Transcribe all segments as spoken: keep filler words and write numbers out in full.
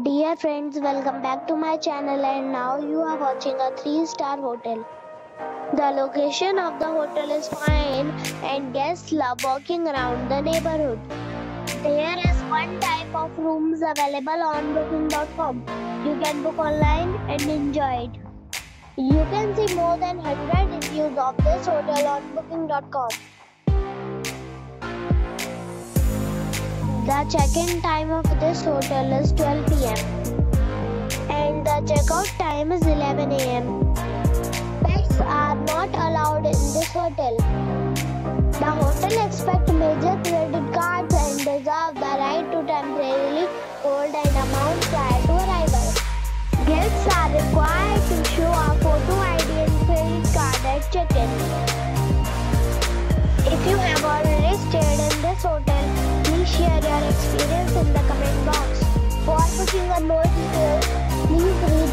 Dear friends, welcome back to my channel, and now you are watching a three star hotel. The location of the hotel is fine and guests love walking around the neighborhood. There is one type of rooms available on booking dot com. You can book online and enjoy it. You can see more than one hundred reviews of this hotel on booking dot com. The check-in time of this hotel is twelve p m and the check-out time is eleven a m Pets are not allowed in this hotel. The hotel accepts major credit cards and reserves the right to temporarily hold an amount prior to arrival. Guests are required to show a photo I D and credit card at check-in. If you have already stayed in this hotel, share your experience in the comment box. For booking or more details, please read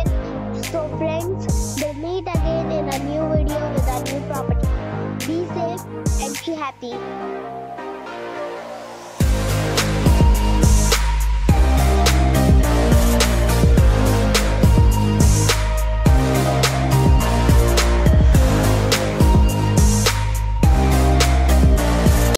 end. So friends, we'll meet again in a new video with a new property. Be safe and be happy.